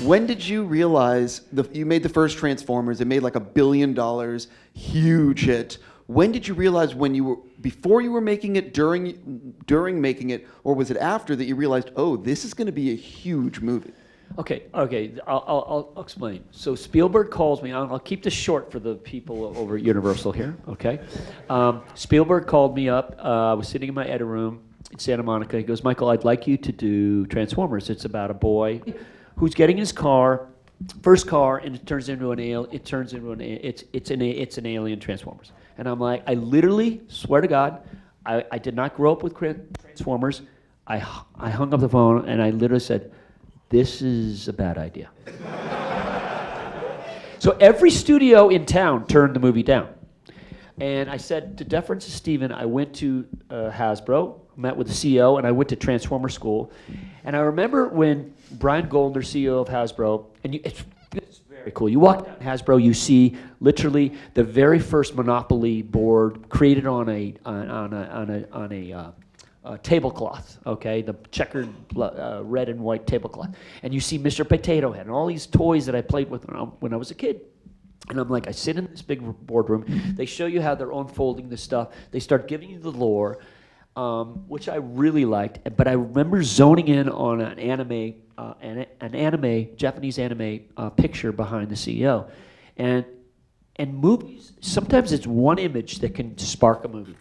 When did you realize, you made the first Transformers, it made like $1 billion, huge hit. When did you realize, when you were, before you were making it, during making it, or was it after that you realized, oh, this is gonna be a huge movie? Okay, I'll explain. So Spielberg calls me, I'll keep this short for the people over at Universal here, okay? Spielberg called me up, I was sitting in my edit room in Santa Monica. He goes, Michael, I'd like you to do Transformers. It's about a boy who's getting his car, first car, and it turns into an it's an alien Transformers. And I'm like, I literally swear to God, I did not grow up with Transformers. I hung up the phone and I literally said, this is a bad idea. So every studio in town turned the movie down. And I said, to deference to Steven, I went to Hasbro, met with the CEO, and I went to Transformer School. And I remember when Brian Goldner, CEO of Hasbro, and it's very cool. You walk down Hasbro, you see literally the very first Monopoly board created on a tablecloth, okay, the checkered red and white tablecloth. And you see Mr. Potato Head and all these toys that I played with when I was a kid. And I'm like, I sit in this big boardroom. They show you how they're unfolding this stuff. They start giving you the lore, which I really liked. But I remember zoning in on an anime, Japanese anime picture behind the CEO. And movies, sometimes it's one image that can spark a movie.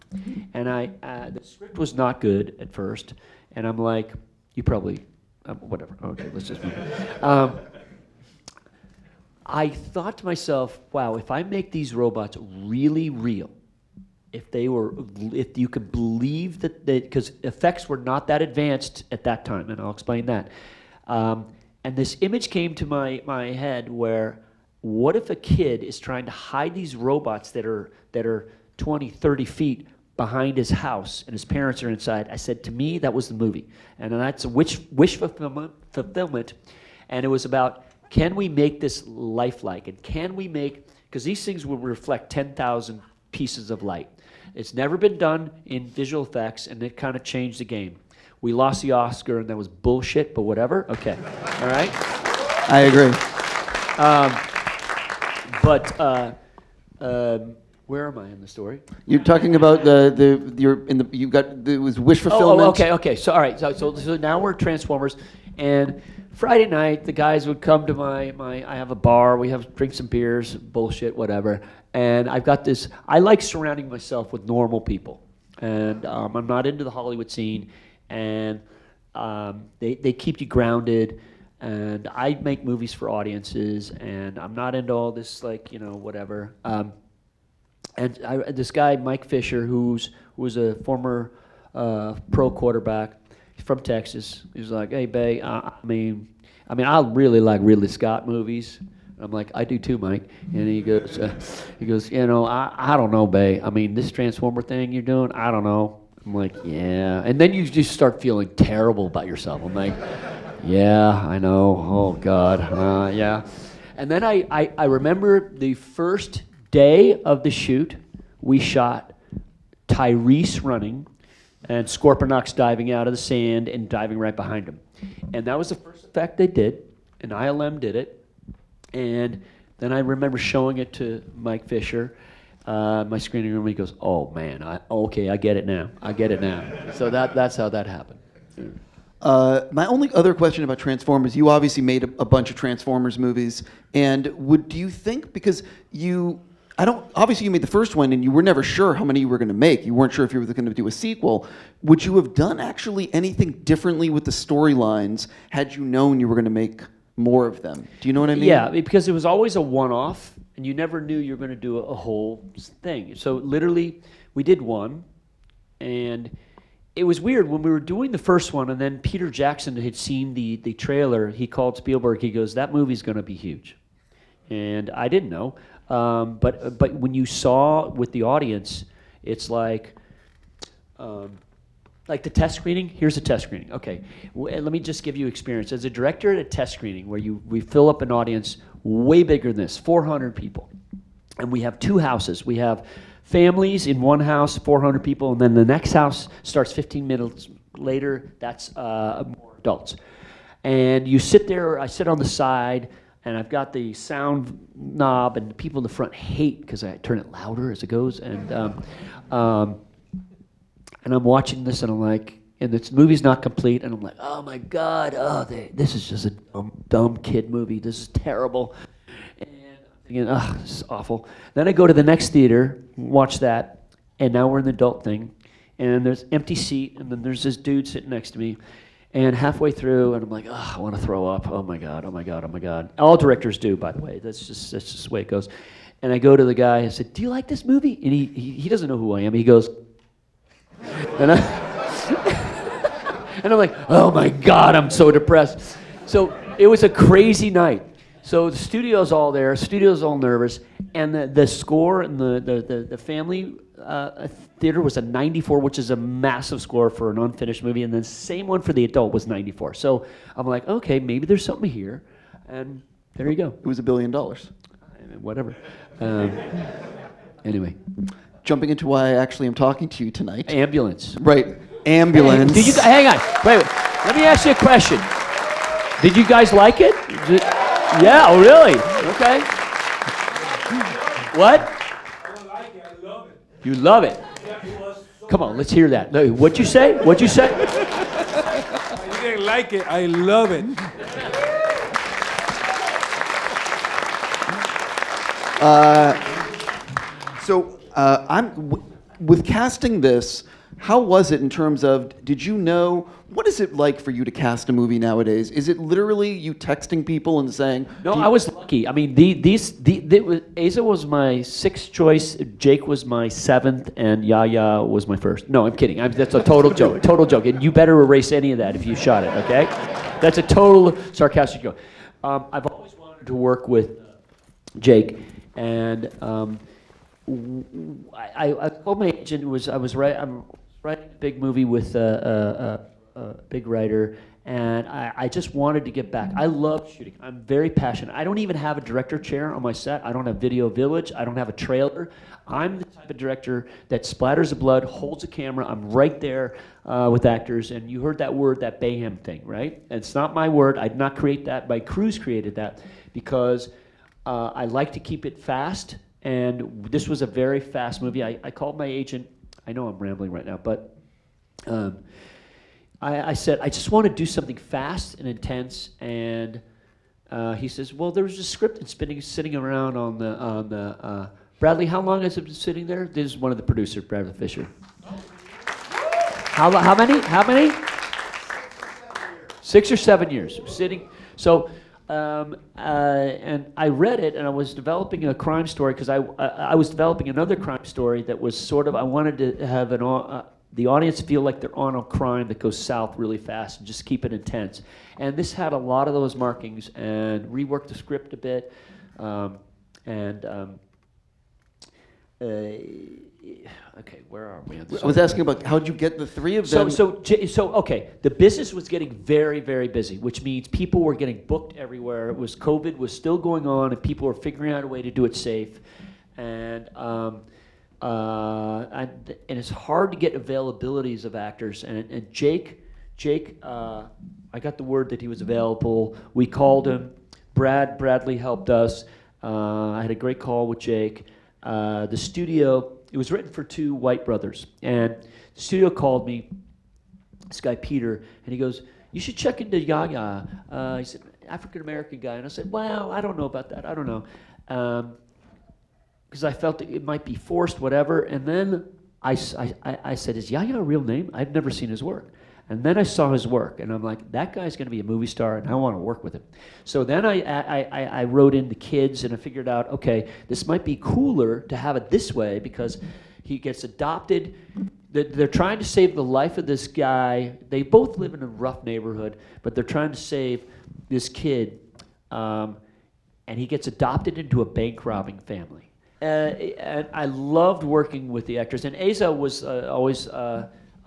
And the script was not good at first. And I'm like, you probably, whatever. Okay, let's just move on. I thought to myself, wow, if I make these robots really real, if you could believe that, because effects were not that advanced at that time, and I'll explain that. And this image came to my head where, what if a kid is trying to hide these robots that are 20, 30 feet behind his house, and his parents are inside? I said, to me, that was the movie. And that's a wish fulfillment, and it was about, can we make this lifelike? And can we make, because these things will reflect 10,000 pieces of light. It's never been done in visual effects, and it kind of changed the game. We lost the Oscar, and that was bullshit, but whatever. Okay, all right? I agree. Where am I in the story? You're talking about it was wish fulfillment. Oh, okay. So, all right, so now we're Transformers, and Friday night, the guys would come to I have a bar, we have drink some beers, bullshit, whatever. And I've got this, I like surrounding myself with normal people. And I'm not into the Hollywood scene. And they keep you grounded. And I make movies for audiences. And I'm not into all this, like, you know, whatever. This guy, Mike Fisher, who was a former pro quarterback, from Texas, he was like, "Hey, Bay, I really like Ridley Scott movies." And I'm like, "I do too, Mike." And he goes, "You know, I don't know, Bay. I mean, this Transformer thing you're doing, I don't know." I'm like, "Yeah." And then you just start feeling terrible about yourself. I'm like, "Yeah, I know. Oh God, yeah." And then I remember the first day of the shoot, we shot Tyrese running and Scorponok's diving out of the sand and diving right behind him. And that was the first effect they did, and ILM did it. And then I remember showing it to Mike Fisher, my screening room, and he goes, oh man, I get it now. I get it now. So that's how that happened. My only other question about Transformers, you obviously made a bunch of Transformers movies, and do you think, because you, obviously you made the first one and you were never sure how many you were gonna make. You weren't sure if you were gonna do a sequel. Would you have done actually anything differently with the storylines had you known you were gonna make more of them? Do you know what I mean? Yeah, because it was always a one-off and you never knew you were gonna do a whole thing. So literally, we did one, and it was weird when we were doing the first one, and then Peter Jackson had seen the trailer, he called Spielberg, he goes, that movie's gonna be huge. And I didn't know. But when you saw with the audience, it's like the test screening. Here's a test screening. Okay, let me just give you experience as a director at a test screening where we fill up an audience way bigger than this, 400 people, and we have two houses. We have families in one house, 400 people, and then the next house starts 15 minutes Later, that's more adults. And you sit there, I sit on the side, and I've got the sound knob, and the people in the front hate because I turn it louder as it goes. And I'm watching this, and I'm like, and this movie's not complete, and I'm like, oh my God, oh, this is just a dumb kid movie. This is terrible. And I'm thinking, oh, this is awful. Then I go to the next theater, watch that, and now we're in the adult thing. And there's empty seat, and then there's this dude sitting next to me. And halfway through, and I'm like, oh, I want to throw up. Oh my God, oh my God, oh my God. All directors do, by the way. That's just the way it goes. And I go to the guy, I said, do you like this movie? And he doesn't know who I am. He goes, and and I'm like, oh my God, I'm so depressed. So it was a crazy night. So the studio's all there, studio's all nervous, and the score and the family theater was a 94, which is a massive score for an unfinished movie, and the same one for the adult was 94. So I'm like, okay, maybe there's something here, and there you go. It was $1 billion. Whatever. Anyway. Jumping into why I actually am talking to you tonight. Ambulance. Right, Ambulance. Hey, hang on, wait. Let me ask you a question. Did you guys like it? Yeah, oh really? Okay. What? You love it. Yeah, it was so Come on, let's hear that. What'd you say? What'd you say? I didn't like it. I love it. With casting this, how was it in terms of, did you know, what is it like for you to cast a movie nowadays? Is it literally you texting people and saying... No, I was lucky. I mean, Asa was my sixth choice, Jake was my seventh, and Yahya was my first. No, I'm kidding. That's a total joke, total joke. And you better erase any of that if you shot it, okay? That's a total sarcastic joke. I've always wanted to work with Jake, and I told my agent, I'm writing a big movie with a big writer, and I just wanted to get back. I love shooting. I'm very passionate. I don't even have a director chair on my set. I don't have Video Village. I don't have a trailer. I'm the type of director that splatters the blood, holds a camera. I'm right there with actors, and you heard that word, that Bayhem thing, right? And it's not my word. I did not create that. My crews created that because I like to keep it fast. And this was a very fast movie. I called my agent. I know I'm rambling right now, but I said, I just want to do something fast and intense. And he says, well, there was a script that's been sitting around on the, Bradley, how long has it been sitting there? This is one of the producers, Bradley Fisher. How many? 6 or 7 years. Sitting. So. And I read it, and I was developing a crime story because I was developing another crime story that was sort of, I wanted to have the audience feel like they're on a crime that goes south really fast and just keep it intense. And this had a lot of those markings, and reworked the script a bit, okay, where are we? I was asking about how did you get the three of them? So okay, the business was getting very, very busy, which means people were getting booked everywhere. It was COVID was still going on, and people were figuring out a way to do it safe, and it's hard to get availabilities of actors. And Jake, I got the word that he was available. We called him. Bradley helped us. I had a great call with Jake. The studio. It was written for two white brothers, and the studio called me, this guy Peter, and he goes, you should check into Yahya. He's an African-American guy, and I said, wow, I don't know about that, I don't know. Because I felt that it might be forced, whatever, and then I said, is Yahya a real name? I've never seen his work. And then I saw his work, and I'm like, that guy's going to be a movie star, and I want to work with him. So then I wrote in the kids, and I figured out, okay, this might be cooler to have it this way because he gets adopted. They're trying to save the life of this guy. They both live in a rough neighborhood, but they're trying to save this kid, and he gets adopted into a bank robbing family. And I loved working with the actors, and Eiza was always...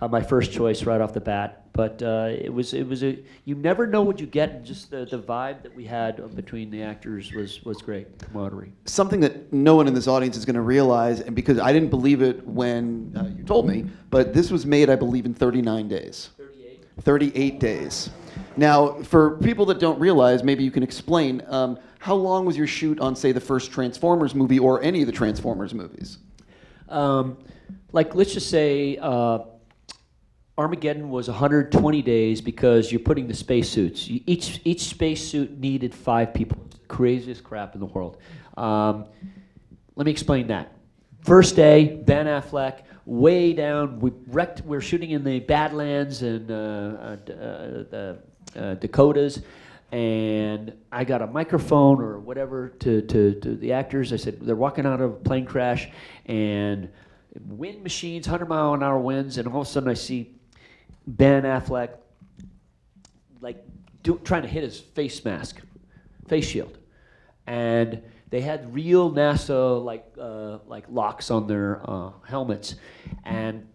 my first choice right off the bat, but it was you never know what you get, and just the vibe that we had between the actors was great camaraderie. Something that no one in this audience is going to realize, and because I didn't believe it when you told me, but this was made, I believe, in 39 days. 38. 38 days. Now, for people that don't realize, maybe you can explain, how long was your shoot on, say, the first Transformers movie or any of the Transformers movies? Like, let's just say Armageddon was 120 days because you're putting the spacesuits. Each spacesuit needed 5 people. It's the craziest crap in the world. Let me explain that. First day, Ben Affleck, way down. We wrecked. We're shooting in the Badlands and Dakotas, and I got a microphone or whatever to the actors. I said they're walking out of a plane crash, and wind machines, 100-mile-an-hour winds, and all of a sudden I see Ben Affleck like trying to hit his face mask, face shield, and they had real NASA like locks on their helmets, and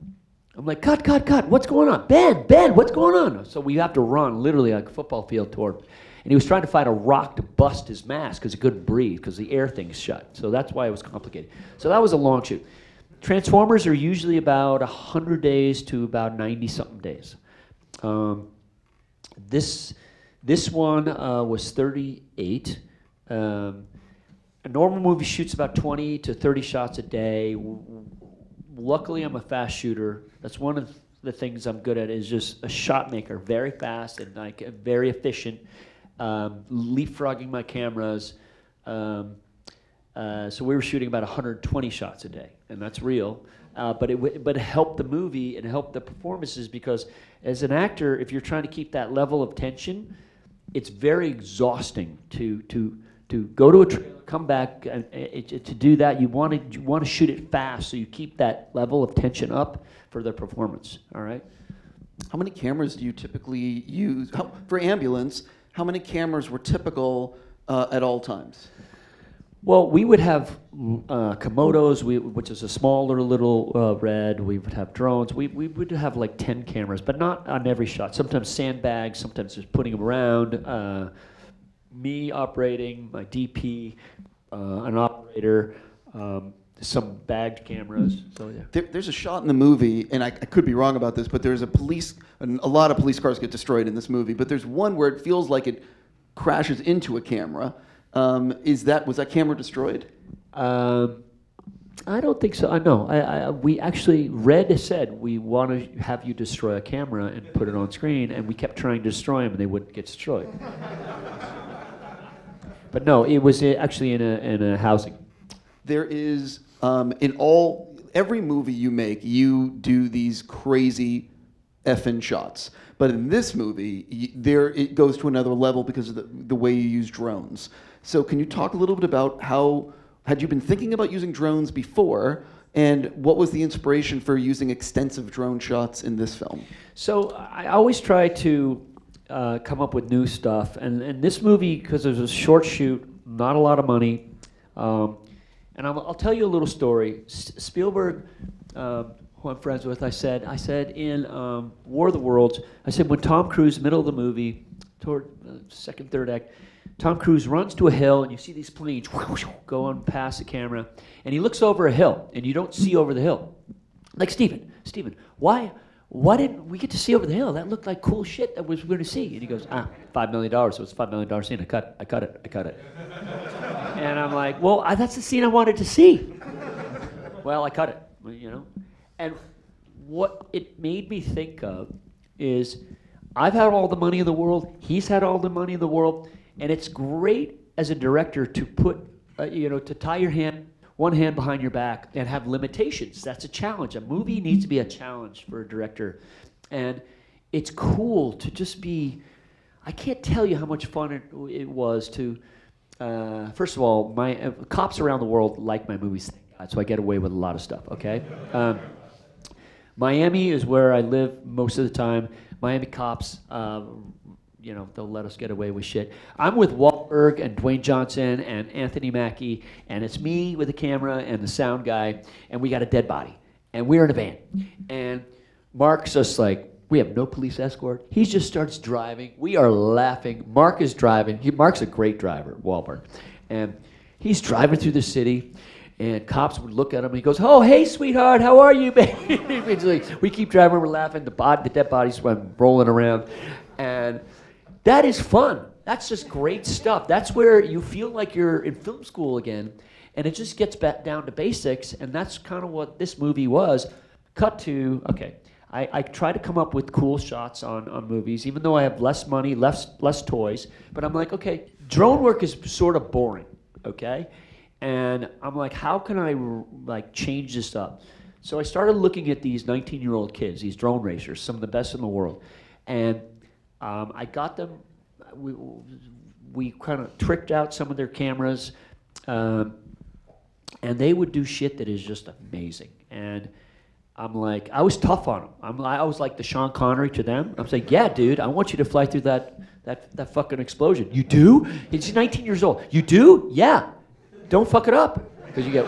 I'm like, cut, what's going on? Ben, what's going on? So we have to run literally like a football field toward, and he was trying to find a rock to bust his mask because he couldn't breathe because the air thing's shut. So that's why it was complicated. So that was a long shoot. Transformers are usually about 100 days to about 90-something days. This one was 38. A normal movie shoots about 20 to 30 shots a day. Luckily, I'm a fast shooter. That's one of the things I'm good at, is just a shot maker, very fast and like very efficient, leapfrogging my cameras. So we were shooting about 120 shots a day, and that's real. But it helped the movie and helped the performances, because as an actor, if you're trying to keep that level of tension, it's very exhausting to go to a trailer, come back, and to do that, you want to shoot it fast, so you keep that level of tension up for the performance. All right. How many cameras do you typically use for Ambulance? How many cameras were typical at all times? Well, we would have Komodos, which is a smaller little Red. We would have drones. We would have like 10 cameras, but not on every shot. Sometimes sandbags, sometimes just putting them around. Me operating, my DP, an operator, some bagged cameras. So yeah. There's a shot in the movie, and I could be wrong about this, but there's a lot of police cars get destroyed in this movie, but there's one where it feels like it crashes into a camera. Was that camera destroyed? I don't think so. No, we actually, Red said we want to have you destroy a camera and put it on screen, and we kept trying to destroy them, and they wouldn't get destroyed. But no, it was actually in a housing. There is every movie you make, you do these crazy effing shots. But in this movie, it goes to another level because of the way you use drones. So can you talk a little bit about had you been thinking about using drones before, and what was the inspiration for using extensive drone shots in this film? So I always try to come up with new stuff, and this movie, because there's a short shoot, not a lot of money, and I'll tell you a little story. Spielberg, who I'm friends with, I said in War of the Worlds, I said when Tom Cruise, middle of the movie, toward second, third act, Tom Cruise runs to a hill, and you see these planes going past the camera, and he looks over a hill, and you don't see over the hill. Like, Steven, why didn't we get to see over the hill? That looked like cool shit that we were going to see. And he goes, $5 million, so it's $5 million scene. I cut it. And I'm like, well, that's the scene I wanted to see. Well, I cut it, you know. And what it made me think of is, I've had all the money in the world. He's had all the money in the world. And it's great as a director to put, to tie your hand, one hand behind your back, and have limitations. That's a challenge. A movie needs to be a challenge for a director. And it's cool to just be, I can't tell you how much fun it was to, first of all, my cops around the world like my movies, thank God, so I get away with a lot of stuff, okay? Miami is where I live most of the time. Miami cops, they'll let us get away with shit. I'm with Wahlberg and Dwayne Johnson and Anthony Mackie, and it's me with the camera and the sound guy, and we got a dead body, and we're in a van. And Mark's just like, we have no police escort. He just starts driving. We are laughing. Mark is driving. Mark's a great driver, Wahlberg. And he's driving through the city, and cops would look at him, and he goes, "Oh, hey, sweetheart, how are you, baby?" Like, we keep driving, we're laughing, the dead bodies went rolling around, and that is fun. That's just great stuff. That's where you feel like you're in film school again, and it just gets back down to basics, and that's kind of what this movie was. Cut to, okay, I try to come up with cool shots on movies, even though I have less money, less toys, but I'm like, okay, drone work is sort of boring, okay? And I'm like, how can I like change this up? So I started looking at these 19-year-old kids, these drone racers, some of the best in the world, and I got them, we kind of tricked out some of their cameras, and they would do shit that is just amazing. And I'm like, I was tough on them. I was like the Sean Connery to them. I'm saying, yeah, dude, I want you to fly through that fucking explosion. You do? He's 19 years old. You do? Yeah. Don't fuck it up. Because you get...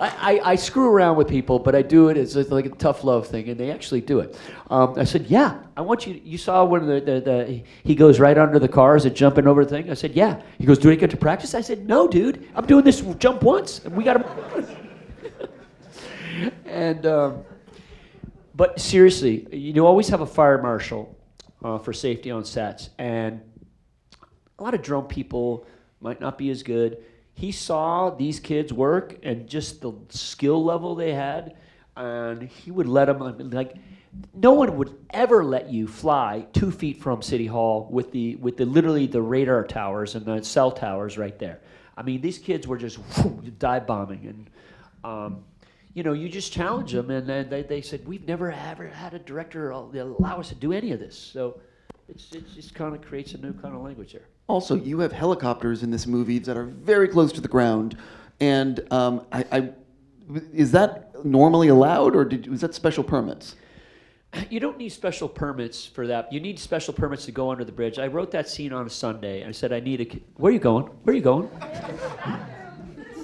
I screw around with people, but I do it as like a tough love thing, and they actually do it. I said, yeah, I want you... You saw when he goes right under the cars and jumping over the thing? I said, yeah. He goes, do I get to practice? I said, no, dude. I'm doing this jump once, and we got to... And, but seriously, you always have a fire marshal for safety on sets, and a lot of drone people might not be as good. He saw these kids work and just the skill level they had, and he would let them, like, no one would ever let you fly 2 feet from City Hall with the literally the radar towers and the cell towers right there. I mean, these kids were just dive bombing, and... you know, you just challenge them, and then they said, we've never ever had a director allow us to do any of this. So it just kind of creates a new kind of language there. Also, you have helicopters in this movie that are very close to the ground, and is that normally allowed, or was that special permits? You don't need special permits for that. You need special permits to go under the bridge. I wrote that scene on a Sunday, and I said, where are you going? Where are you going?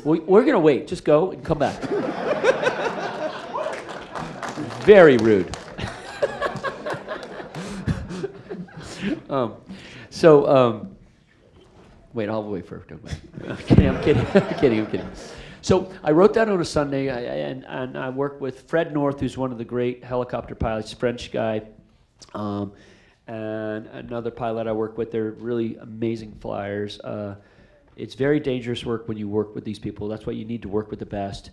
We're going to wait. Just go and come back. Very rude. Wait, I'll wait for it. I'm kidding. So I wrote that on a Sunday, and I worked with Fred North, who's one of the great helicopter pilots, French guy, and another pilot I work with. They're really amazing flyers. It's very dangerous work when you work with these people. That's why you need to work with the best.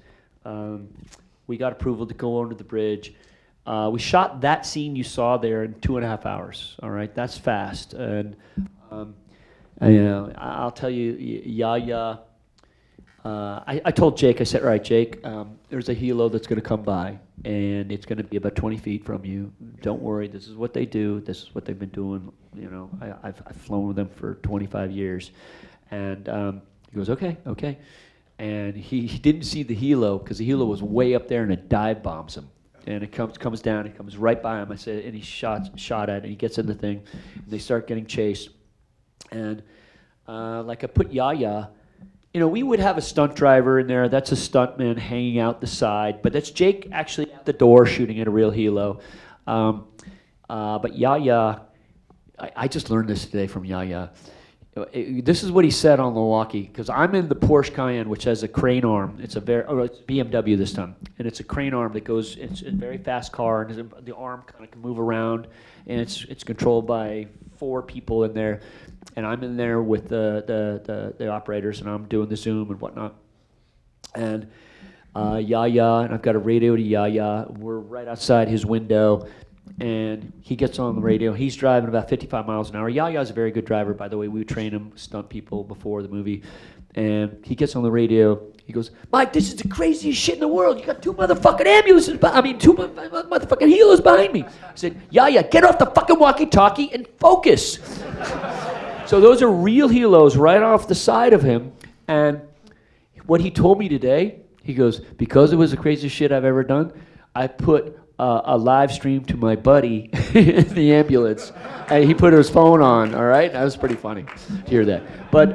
We got approval to go under the bridge. We shot that scene you saw there in 2.5 hours. All right, that's fast. And you know, I'll tell you, Yahya. I told Jake. I said, all right, Jake, there's a Hilo that's going to come by, and it's going to be about 20 feet from you. Don't worry. This is what they do. This is what they've been doing. You know, I've flown with them for 25 years. And he goes, okay. And he didn't see the Hilo because the Hilo was way up there, and it dive bombs him. And it comes down, it comes right by him. I said, and he shot at it, and he gets in the thing. And they start getting chased. And like I put Yahya, you know, we would have a stunt driver in there. That's a stuntman hanging out the side. But that's Jake actually at the door shooting at a real Hilo. But Yahya, I just learned this today from Yahya. This is what he said on the walkie, because I'm in the Porsche Cayenne, which has a crane arm. It's BMW this time, and it's a crane arm that goes. It's a very fast car, and the arm kind of can move around, and it's controlled by 4 people in there, and I'm in there with the operators, and I'm doing the zoom and whatnot, and Yahya, and I've got a radio to Yahya. We're right outside his window. And he gets on the radio. He's driving about 55 miles an hour. Yahya's a very good driver, by the way. We would train him, stunt people before the movie. And he gets on the radio. He goes, Mike, this is the craziest shit in the world. You got 2 motherfucking ambulances. I mean, 2 motherfucking Hilos behind me. I said, Yahya, get off the fucking walkie-talkie and focus. So those are real Hilos right off the side of him. And what he told me today, he goes, because it was the craziest shit I've ever done, I put... a live stream to my buddy in the ambulance, and he put his phone on, all right? That was pretty funny to hear that. But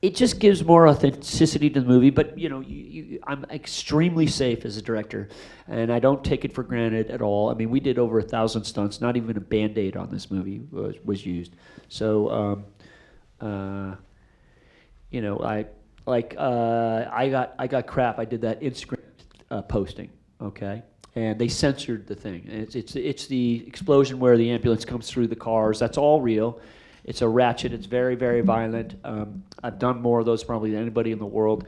it just gives more authenticity to the movie, but you know, I'm extremely safe as a director, and I don't take it for granted at all. I mean, we did over 1,000 stunts, not even a Band-Aid on this movie was used. So, you know, Like I got crap. I did that Instagram posting, okay, and they censored the thing. It's the explosion where the ambulance comes through the cars. That's all real. It's a ratchet. It's very, very violent. I've done more of those probably than anybody in the world.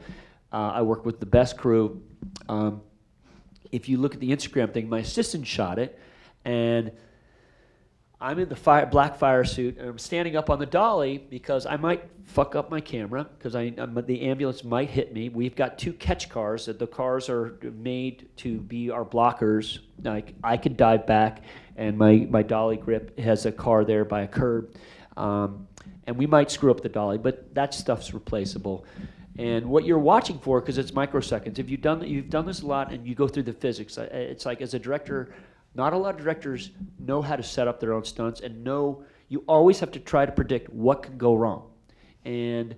I work with the best crew. If you look at the Instagram thing, my assistant shot it, and I'm in the black fire suit, and I'm standing up on the dolly because I might fuck up my camera because the ambulance might hit me. We've got two catch cars. That the cars are made to be our blockers. Like, I could dive back, and my dolly grip has a car there by a curb. And we might screw up the dolly, but that stuff's replaceable. And what you're watching for, because it's microseconds, if you've done this a lot and you go through the physics, it's like as a director, not a lot of directors know how to set up their own stunts and know you always have to try to predict what can go wrong. And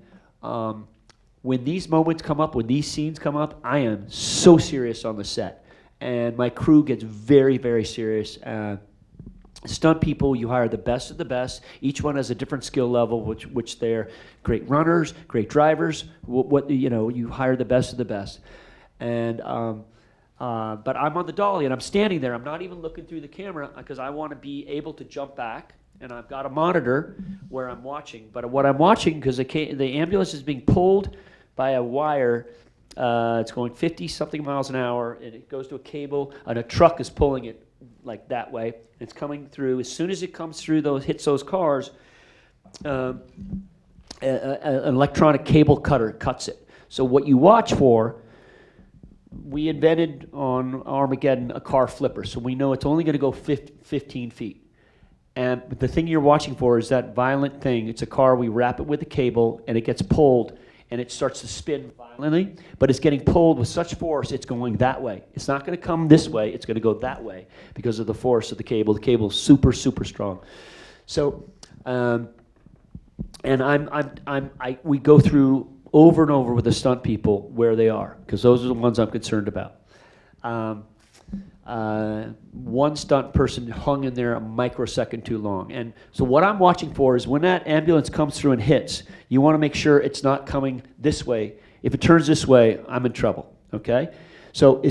when these moments come up, when these scenes come up, I am so serious on the set. And my crew gets very, very serious. Stunt people, you hire the best of the best. Each one has a different skill level, which they're great runners, great drivers. You hire the best of the best. And but I'm on the dolly, and I'm standing there. I'm not even looking through the camera because I want to be able to jump back, and I've got a monitor where I'm watching. But what I'm watching, because the ambulance is being pulled by a wire. It's going 50-something miles an hour, and it goes to a cable, and a truck is pulling it like that way. It's coming through. As soon as it comes through, hits those cars, an electronic cable cutter cuts it. So what you watch for... We invented on Armageddon a car flipper, so we know it's only going to go 15 feet. But the thing you're watching for is that violent thing. It's a car, we wrap it with a cable, and it gets pulled, and it starts to spin violently, but it's getting pulled with such force, it's going that way. It's not going to come this way, it's going to go that way because of the force of the cable. The cable's super, super strong. So, and we go through over and over with the stunt people where they are, because those are the ones I'm concerned about. One stunt person hung in there a microsecond too long. And so what I'm watching for is when that ambulance comes through and hits, you want to make sure it's not coming this way. If it turns this way, I'm in trouble, okay? So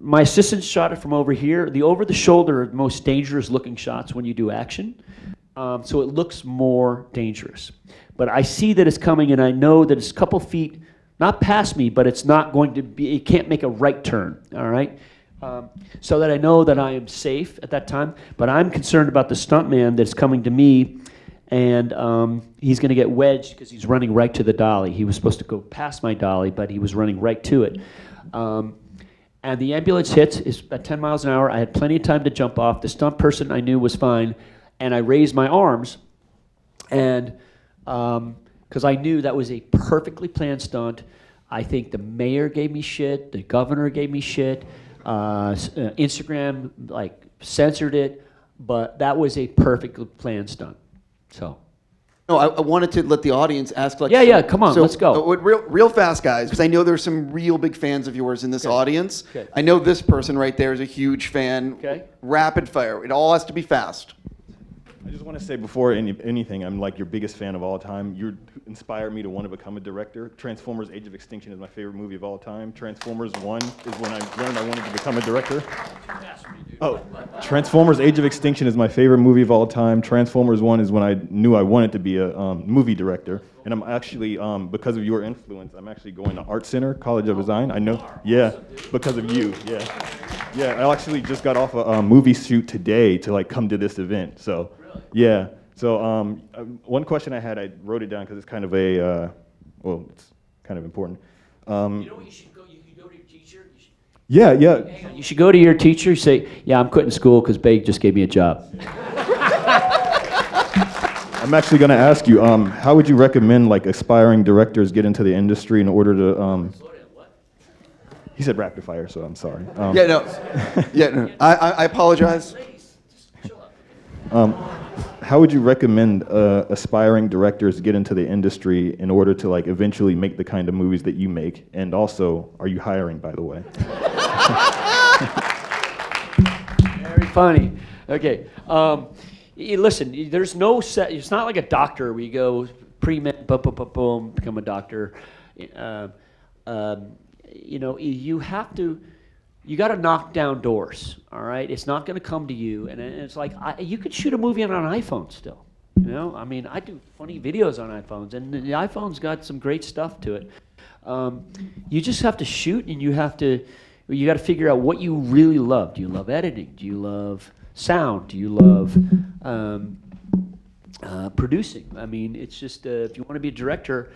my assistant shot it from over here. The over-the-shoulder are the most dangerous looking shots when you do action. So it looks more dangerous. But I see that it's coming, and I know that it's a couple feet, not past me, but it's not going to be, it can't make a right turn, all right? So that I know that I am safe at that time, but I'm concerned about the stuntman that's coming to me, and he's going to get wedged because he's running right to the dolly. He was supposed to go past my dolly, but he was running right to it. And the ambulance hits, it's at 10 miles an hour. I had plenty of time to jump off. The stunt person I knew was fine. And I raised my arms, and because I knew that was a perfectly planned stunt. I think the mayor gave me shit, the governor gave me shit, Instagram like censored it, but that was a perfectly planned stunt. So, no, I wanted to let the audience ask like, yeah, come on, so, let's go, real fast, guys, because I know there's some real big fans of yours in this audience. Okay. I know this person right there is a huge fan. Okay, rapid fire. It all has to be fast. I just want to say before anything, I'm like your biggest fan of all time. You inspire me to want to become a director. Transformers Age of Extinction is my favorite movie of all time. Transformers 1 is when I learned I wanted to become a director. Oh, Transformers Age of Extinction is my favorite movie of all time. Transformers 1 is when I knew I wanted to be a movie director. And I'm actually, because of your influence, I'm actually going to Art Center, College of Design. I know, yeah, because of you, yeah. Yeah, I actually just got off a movie shoot today to like come to this event, so. Yeah. So one question I had, I wrote it down because it's kind of a, well, it's kind of important. You know what you should go? You could go to your teacher. You should, yeah. Hang on, you should go to your teacher. Say, yeah, I'm quitting school because Babe just gave me a job. I'm actually going to ask you, how would you recommend like aspiring directors get into the industry in order to? He said rapid fire, so I'm sorry. Yeah, no. I apologize. How would you recommend aspiring directors get into the industry in order to like eventually make the kind of movies that you make? And also, are you hiring, by the way? Very funny. Okay. Listen, there's no set. It's not like a doctor where you go pre-med, boom, boom, boom, boom, become a doctor. You know, you got to knock down doors, all right? It's not going to come to you. And it's like, you could shoot a movie on an iPhone still, you know? I mean, I do funny videos on iPhones, and the iPhone's got some great stuff to it. You just have to shoot, and you got to figure out what you really love. Do you love editing? Do you love sound? Do you love producing? I mean, it's just, if you want to be a director,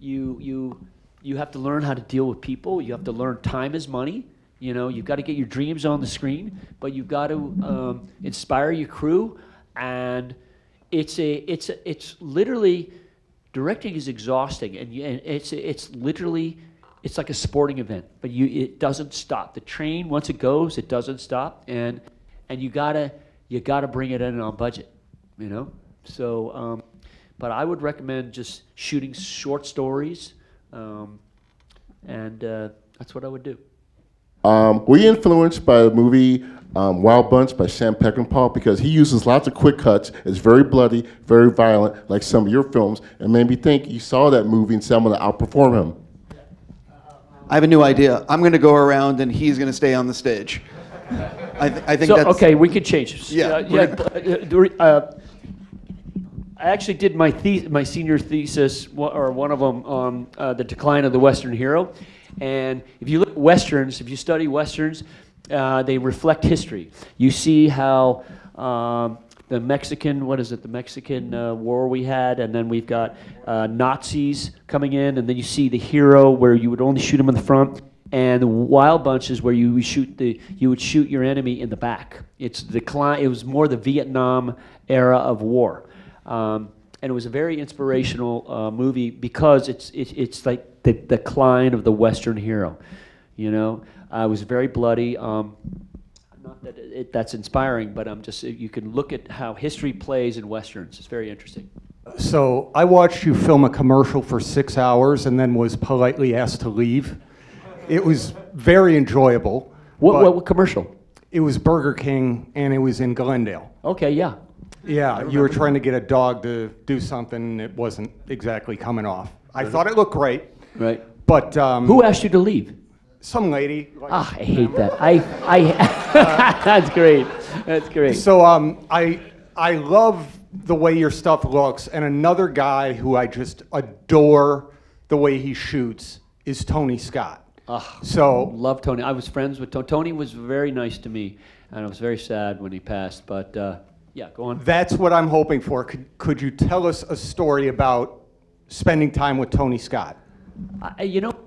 you have to learn how to deal with people. You have to learn time is money. You know, you've got to get your dreams on the screen, but you've got to inspire your crew. And it's literally, directing is exhausting, and it's literally, it's like a sporting event, but it doesn't stop. The train, once it goes, it doesn't stop, and you gotta bring it in on budget, you know. So, but I would recommend just shooting short stories, and that's what I would do. Were you influenced by the movie Wild Bunch by Sam Peckinpah? Because he uses lots of quick cuts. It's very bloody, very violent, like some of your films, and made me think you saw that movie and said, I'm going to outperform him. I have a new idea. I'm going to go around and he's going to stay on the stage. I think so, that's... Okay, we could change. Yeah. I actually did my senior thesis, or one of them, on the decline of the Western hero. And if you look at Westerns, if you study Westerns, they reflect history. You see how the Mexican, the Mexican war we had, and then we've got Nazis coming in, and then you see the hero where you would only shoot him in the front, and the Wild Bunch is where you would shoot your enemy in the back. It's decline. It was more the Vietnam era of war. And it was a very inspirational movie because it's like the decline of the Western hero, you know. It was very bloody. Not that that's inspiring, but I'm just, you can look at how history plays in Westerns. It's very interesting. So I watched you film a commercial for 6 hours and then was politely asked to leave. It was very enjoyable. What commercial? It was Burger King, and it was in Glendale. Okay, yeah. Yeah, you were trying to get a dog to do something. It wasn't exactly coming off. I thought it looked great. Right. But who asked you to leave? Some lady. Like, I hate that. That's great. That's great. So I love the way your stuff looks. And another guy who I just adore the way he shoots is Tony Scott. So love Tony. I was friends with Tony. Tony was very nice to me, and I was very sad when he passed. But. Yeah, go on. That's what I'm hoping for. Could you tell us a story about spending time with Tony Scott? You know what?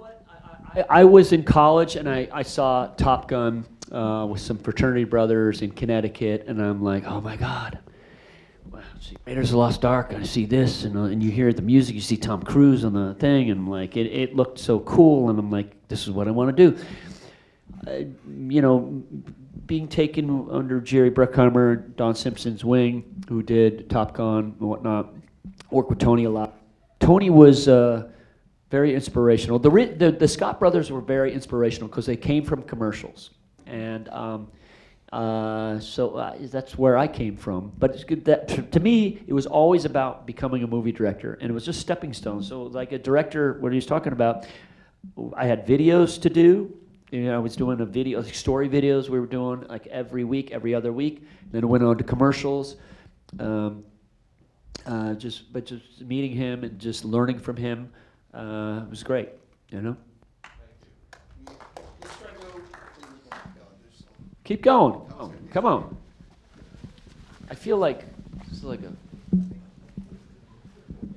I was in college, and I saw Top Gun with some fraternity brothers in Connecticut, and I'm like, oh, my God. Well, see Raiders of the Lost Ark, I see this, and you hear the music, you see Tom Cruise on the thing, and I'm like, it looked so cool, and I'm like, this is what I want to do. You know, being taken under Jerry Bruckheimer, Don Simpson's wing, who did Top Gun and whatnot, worked with Tony a lot. Tony was very inspirational. The Scott brothers were very inspirational because they came from commercials, and so that's where I came from. But it's good that, to me, it was always about becoming a movie director, and it was just stepping stones. So like a director, what he was talking about, I had videos to do. You know, I was doing story videos we were doing like every week, every other week. Then it went on to commercials. Just meeting him and just learning from him was great, you know? Thank you. Keep going. Oh, come on. I feel like this is like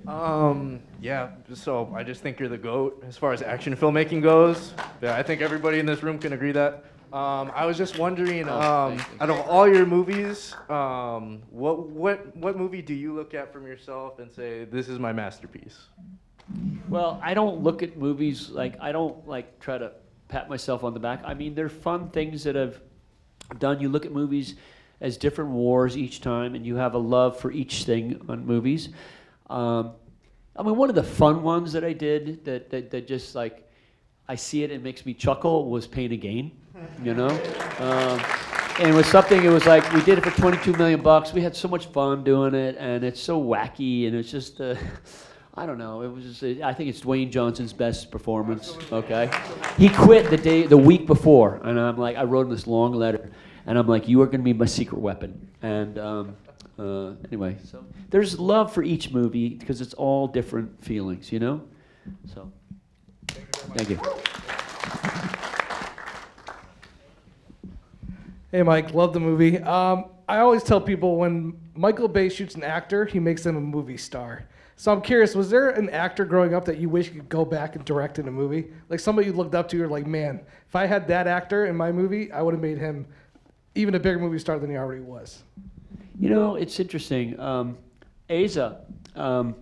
a... Yeah, so I just think you're the GOAT as far as action filmmaking goes. Yeah, I think everybody in this room can agree that. I was just wondering, out of all your movies, what movie do you look at from yourself and say, this is my masterpiece? Well, I don't look at movies, like I don't like try to pat myself on the back. I mean, they're fun things that I've done. You look at movies as different wars each time, and you have a love for each thing on movies. I mean, one of the fun ones that I did that just like, I see it and it makes me chuckle was Pain and Gain, you know? And it was something, it was like, we did it for $22 million. We had so much fun doing it, and it's so wacky, and it's just, I don't know. It was just, I think it's Dwayne Johnson's best performance. Okay, he quit the week before, and I'm like, I wrote him this long letter, and I'm like, you are going to be my secret weapon. And anyway, so there's love for each movie because it's all different feelings, you know. So, thank you. Hey, Mike, love the movie. I always tell people when Michael Bay shoots an actor, he makes them a movie star. So I'm curious, was there an actor growing up that you wish you could go back and direct in a movie? Like somebody you looked up to, you're like, man, if I had that actor in my movie, I would have made him even a bigger movie star than he already was. You know, it's interesting. Asa, I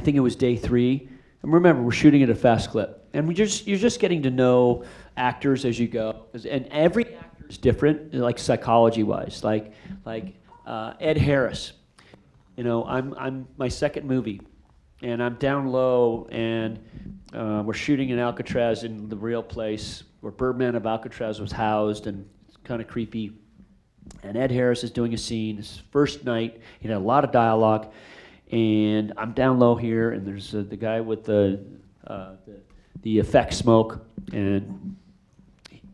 think it was day three. And remember, we're shooting at a fast clip. And you're just getting to know actors as you go. And every actor is different, like psychology-wise. Like Ed Harris. You know, I'm my second movie, and I'm down low, and we're shooting in Alcatraz in the real place where Birdman of Alcatraz was housed, and it's kind of creepy. And Ed Harris is doing a scene, his first night, he had a lot of dialogue, and I'm down low here, and there's the guy with the effect smoke, and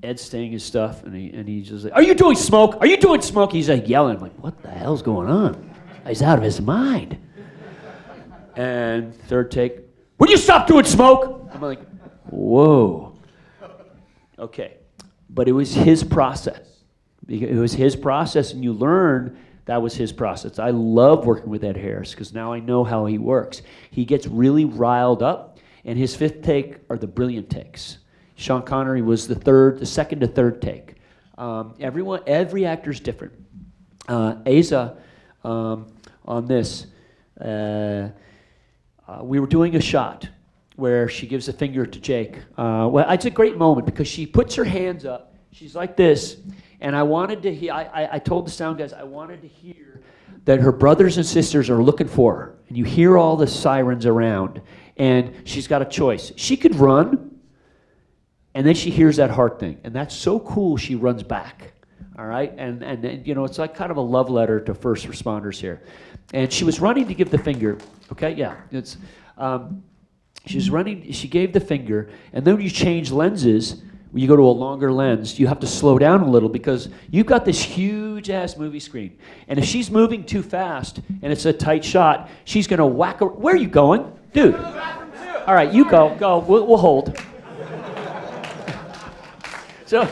Ed's saying his stuff, and he's just like, are you doing smoke? Are you doing smoke? He's like yelling. I'm like, what the hell's going on? He's out of his mind. And third take, would you stop doing smoke? I'm like, whoa. Okay. But it was his process. It was his process, and you learn that was his process. I love working with Ed Harris because now I know how he works. He gets really riled up, and his fifth take are the brilliant takes. Sean Connery was the second to third take. Every actor's different. Eiza, on this, we were doing a shot where she gives a finger to Jake. Well, it's a great moment because she puts her hands up. She's like this, and I wanted to hear. I told the sound guys I wanted to hear that her brothers and sisters are looking for her, and you hear all the sirens around, and she's got a choice. She could run, and then she hears that heart thing, and that's so cool. She runs back. All right, and you know, it's like kind of a love letter to first responders here. And she was running to give the finger, okay, yeah. It's, she was running, she gave the finger, and then when you change lenses, when you go to a longer lens, you have to slow down a little because you've got this huge-ass movie screen. And if she's moving too fast and it's a tight shot, she's gonna whack her. Where are you going? Dude. All right, you go, we'll hold. So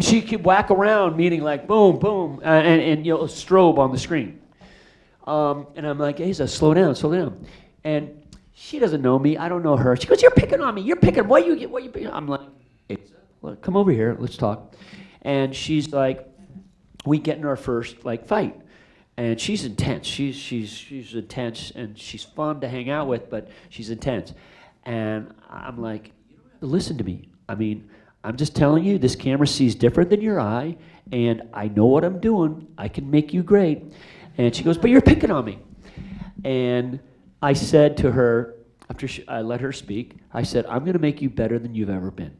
she could whack around, meaning like boom, boom, and you know, strobe on the screen. And I'm like, Asa, slow down. And she doesn't know me, I don't know her. She goes, you're picking on me, what you I'm like, Asa, look, come over here, let's talk. And she's like, we get in our first like fight. And she's intense, she's intense, and she's fun to hang out with, but she's intense. And I'm like, you don't have to listen to me, I mean, I'm just telling you, this camera sees different than your eye, and I know what I'm doing. I can make you great. And she goes, but you're picking on me. And I said to her, after I let her speak, I said, I'm going to make you better than you've ever been,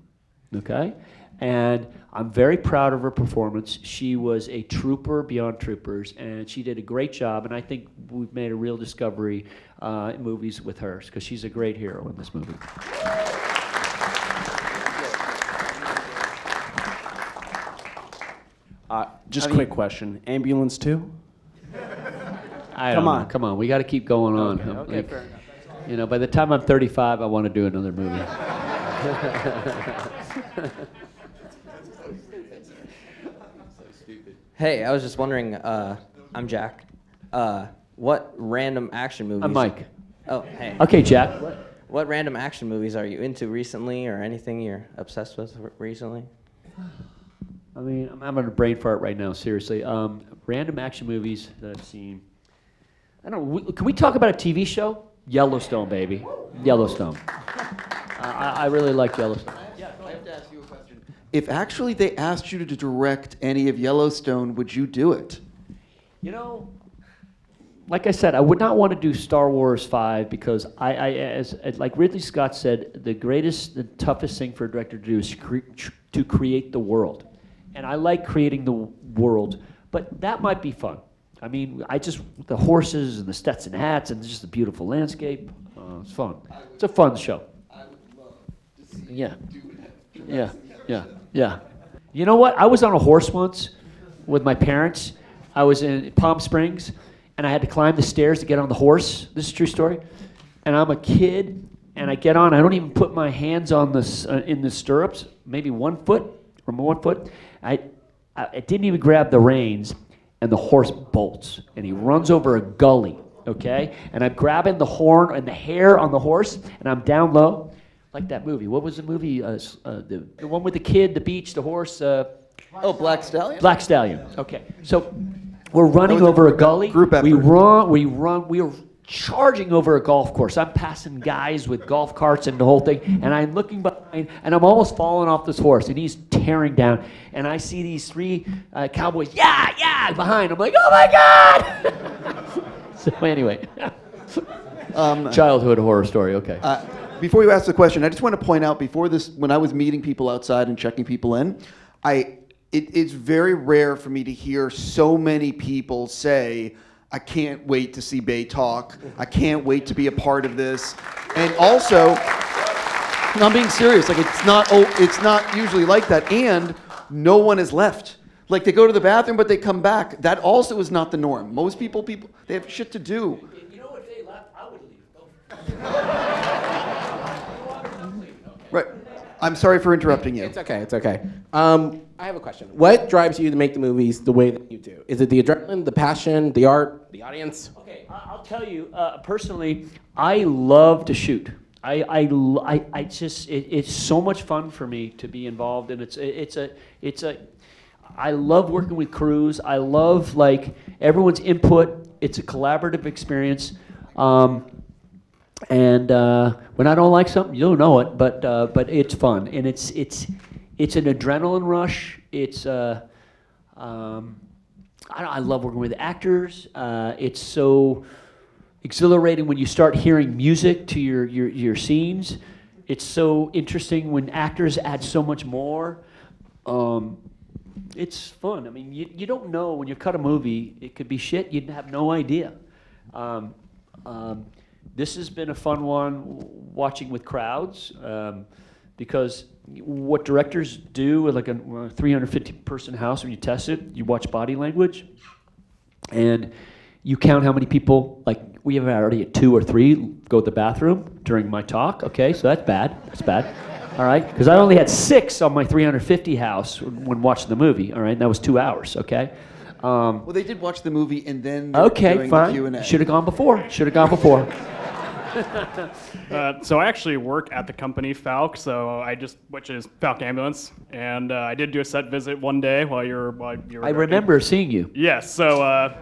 okay? And I'm very proud of her performance. She was a trooper beyond troopers, and she did a great job, and I think we've made a real discovery in movies with her, because she's a great hero in this movie. Just quick question. Ambulance 2? Come on. We got to keep going on. Okay, like, fair enough. You know, by the time I'm 35, I want to do another movie. Hey, I was just wondering, I'm Jack. What random action movies... I'm Mike. Oh, hey. Okay, Jack. What random action movies are you into recently, or anything you're obsessed with recently? I mean, I'm having a brain fart right now, seriously. Random action movies that I've seen. I don't know, can we talk about a TV show? Yellowstone, baby. Yellowstone. I really like Yellowstone. Yeah, I have to ask you a question. If actually they asked you to direct any of Yellowstone, would you do it? You know, like I said, I would not want to do Star Wars 5 because as like Ridley Scott said, the toughest thing for a director to do is to create the world. And I like creating the world, but that might be fun. I mean, I just, the horses and the Stetson hats and just the beautiful landscape. It's fun. It's a fun show. I would love to see you do that. Yeah. You know what? I was on a horse once with my parents. I was in Palm Springs, and I had to climb the stairs to get on the horse. This is a true story. And I'm a kid, and I get on. I don't even put my hands on this in the stirrups. Maybe one foot. I didn't even grab the reins, and the horse bolts, and he runs over a gully. Okay, and I'm grabbing the horn and the hair on the horse, and I'm down low, like that movie. What was the movie? The one with the kid, the beach, the horse. Black Stallion. Black Stallion. Okay, so we're running over a gully. We run. We are charging over a golf course. I'm passing guys with golf carts and the whole thing, and I'm looking behind, and I'm almost falling off this horse, and he's tearing down, and I see these three cowboys, behind. I'm like, oh my God! So anyway, childhood horror story, okay. Before you ask the question, I just want to point out, before this, when I was meeting people outside and checking people in, it's very rare for me to hear so many people say, I can't wait to see Bay talk. I can't wait to be a part of this. And also, I'm being serious. Like it's not usually like that. And no one is left. Like they go to the bathroom, but they come back. That also is not the norm. Most people they have shit to do. You know what, they left, I would leave. Right. I'm sorry for interrupting you. It's okay. I have a question. What drives you to make the movies the way that you do? Is it the adrenaline, the passion, the art, the audience? Okay, I'll tell you, personally, I love to shoot. It's so much fun for me to be involved, and I love working with crews. I love, like, everyone's input. It's a collaborative experience. When I don't like something, you'll know it, but it's fun. And it's an adrenaline rush. I love working with actors. It's so exhilarating when you start hearing music to your scenes. It's so interesting when actors add so much more. It's fun. I mean, you don't know when you cut a movie, it could be shit. You'd have no idea. This has been a fun one, watching with crowds, because what directors do with like a 350-person house, when you test it, you watch body language, and you count how many people, like we have already had 2 or 3 go to the bathroom during my talk. Okay, so that's bad. That's bad. All right, because I only had 6 on my 350 house when watching the movie. All right, and that was 2 hours. Okay. Well, they did watch the movie and then they were doing the Q&A. Should have gone before. So I actually work at the company Falk, which is Falk Ambulance, and I did do a set visit one day while you were. I remember seeing you. Yes. So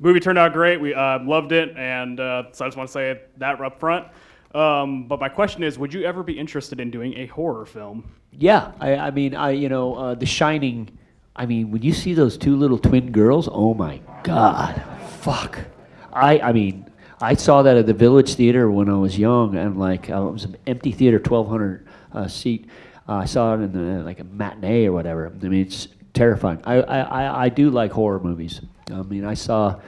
movie turned out great. We loved it, and so I just want to say that up front. But my question is, would you ever be interested in doing a horror film? Yeah, I mean, The Shining. I mean, when you see those 2 little twin girls, oh my God, fuck. I mean, I saw that at the Village Theater when I was young, and like it was an empty theater, 1,200 seat. I saw it in the, like a matinee or whatever. I mean, it's terrifying. I do like horror movies. I mean, I saw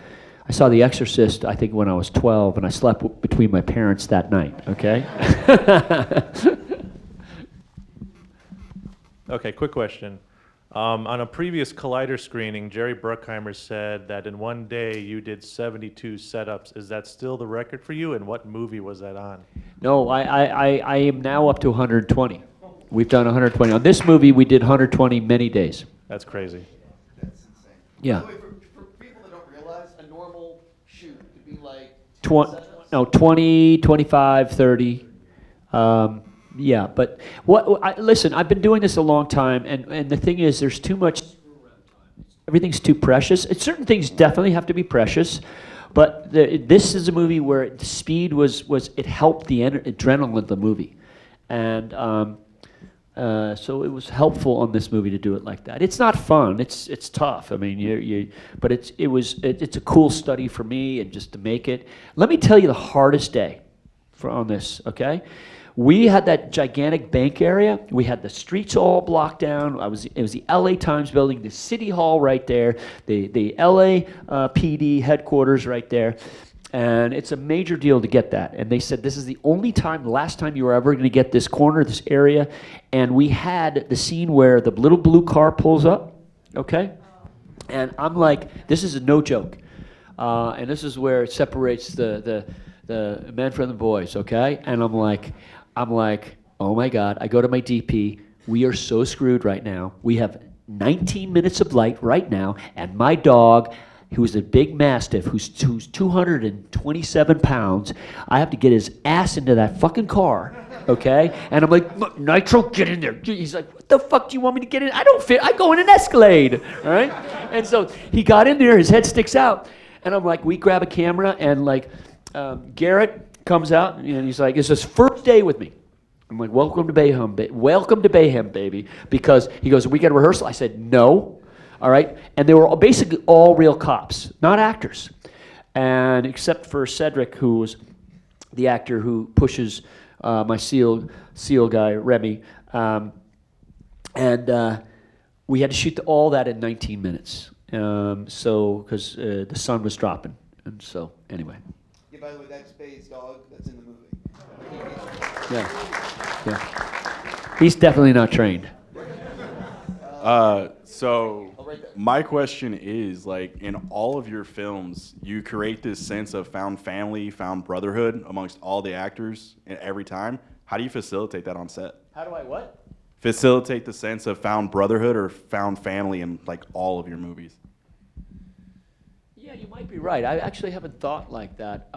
The Exorcist, I think, when I was 12, and I slept between my parents that night, okay? Okay, quick question. On a previous Collider screening, Jerry Bruckheimer said that in one day you did 72 setups. Is that still the record for you, and what movie was that on? No, I am now up to 120. We've done 120. On this movie, we did 120 many days. That's crazy. That's insane. Yeah. Like 20, 25, 30. Yeah, but listen, I've been doing this a long time, and the thing is, there's too much, everything's too precious. Certain things definitely have to be precious, but this is a movie where the speed it helped the adrenaline of the movie. And so it was helpful on this movie to do it like that. It's not fun. It's tough. I mean, but it's a cool study for me, and just to make it. Let me tell you the hardest day on this. Okay, We had that gigantic bank area. We had the streets all blocked down. It was the LA Times building, the City Hall right there, the LAPD headquarters right there. And it's a major deal to get that. And they said, this is the only time, last time you were ever going to get this corner, this area. And we had the scene where the little blue car pulls up, okay? And I'm like, this is a no joke. And this is where it separates the men from the boys, okay? And I'm like, oh my God. I go to my DP. We are so screwed right now. We have 19 minutes of light right now, and my dog, who is a big mastiff, who's 227 pounds, I have to get his ass into that fucking car, okay? And I'm like, Nitro, get in there. He's like, what the fuck do you want me to get in? I don't fit, I go in an Escalade, all right? And so he got in there, his head sticks out. And I'm like, we grab a camera, and like, Garrett comes out, and he's like, it's his first day with me. I'm like, welcome to Bayhem, baby. Because he goes, we got a rehearsal? I said, no. All right, and they were all, basically all real cops, not actors, and except for Cedric, who was the actor who pushes my seal guy Remy, we had to shoot all that in 19 minutes. So because the sun was dropping, and so anyway. Yeah, by the way, that's Bay's dog. That's in the movie. Yeah, yeah. He's definitely not trained. So my question is, like, in all of your films, you create this sense of found family, found brotherhood amongst all the actors and every time. How do you facilitate that on set? How do I what? Facilitate the sense of found brotherhood or found family in, like, all of your movies. Yeah, you might be right. I actually haven't thought like that.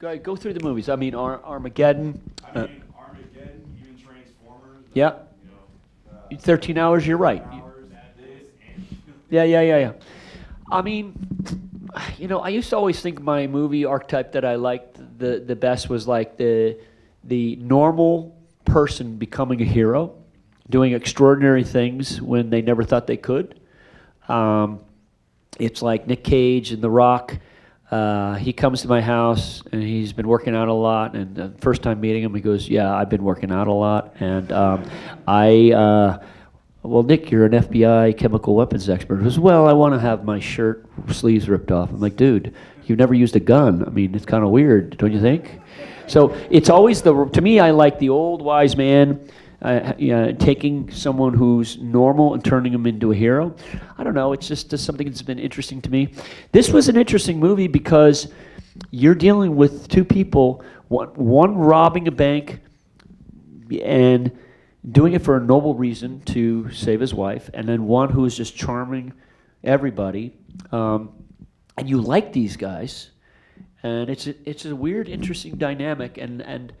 Go through the movies. I mean, Armageddon. I mean, Armageddon, even Transformers. Yeah. 13 hours, you're right. Yeah. I mean, you know, I used to always think my movie archetype that I liked the best was like the normal person becoming a hero, doing extraordinary things when they never thought they could. It's like Nick Cage and The Rock. He comes to my house, and he's been working out a lot, and the first time meeting him, he goes, yeah, I've been working out a lot, and well, Nick, you're an FBI chemical weapons expert. He goes, well, I want to have my shirt sleeves ripped off. I'm like, dude, you've never used a gun. I mean, it's kind of weird, don't you think? So it's always to me, I like the old wise man taking someone who's normal and turning them into a hero. I don't know, it's just something that's been interesting to me. This was an interesting movie because you're dealing with two people, one robbing a bank and doing it for a noble reason to save his wife, and then one who is just charming everybody. And you like these guys, and it's a weird, interesting dynamic, and